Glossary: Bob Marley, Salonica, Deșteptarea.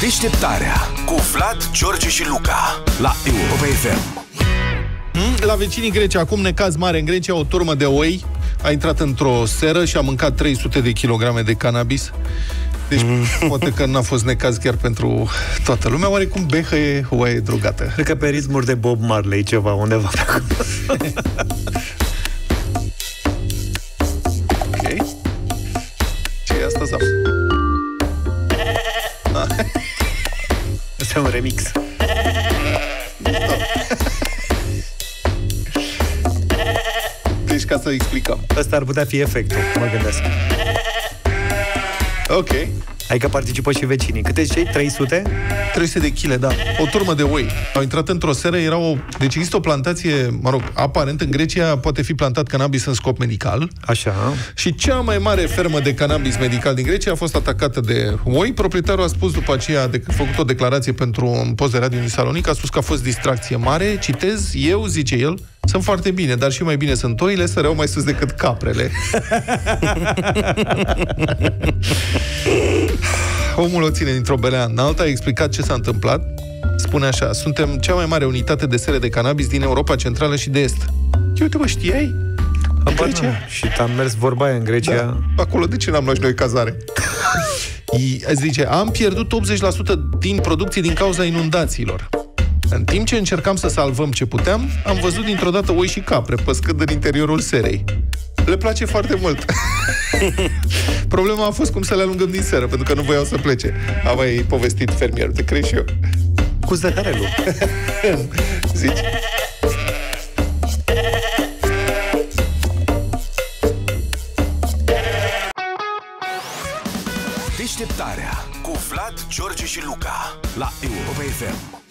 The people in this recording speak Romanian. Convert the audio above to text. Deșteptarea cu Vlad, George și Luca la Europa FM. La vecinii în Grecia, acum necaz mare în Grecia, o turmă de oi a intrat într-o seră și a mâncat 300 de kilograme de cannabis. Deci poate că n-a fost necaz chiar pentru toată lumea. Oarecum Behă e oaie drogată. Cred că pe ritmuri de Bob Marley ceva, undeva pe acolo. Ok. Ce-i asta sau? Asta e un remix. Deci ca să explicăm. Asta ar putea fi efectul, mă gândesc. Ok. Adică participă și vecinii. Câte cei? 300? 300 de chile, da. O turmă de oi au intrat într-o seră, deci există o plantație, mă rog, aparent în Grecia poate fi plantat cannabis în scop medical. Așa. Și cea mai mare fermă de cannabis medical din Grecia a fost atacată de oi. Proprietarul a spus după aceea, a făcut o declarație pentru un post de radio din Salonica, a spus că a fost distracție mare. Citez, eu, zice el, sunt foarte bine, dar și mai bine sunt oile, săreau mai sus decât caprele. Omul o ține dintr-o belea în alta, a explicat ce s-a întâmplat. Spune așa: suntem cea mai mare unitate de sere de cannabis din Europa Centrală și de Est. Uite, mă, știai? În Grecia? Și te-am mers vorba aia în Grecia. Da. Acolo de ce n-am luat și noi cazare? Zice, am pierdut 80% din producție din cauza inundațiilor. În timp ce încercam să salvăm ce puteam, am văzut dintr-o dată oi și capre păscând în interiorul serei. Le place foarte mult. Problema a fost cum să le alungăm din seră, pentru că nu voiau să plece. Am mai povestit fermierul, te crezi și eu. Cu zăhărelul. Zici? Deșteptarea cu Vlad, George și Luca la Europa FM.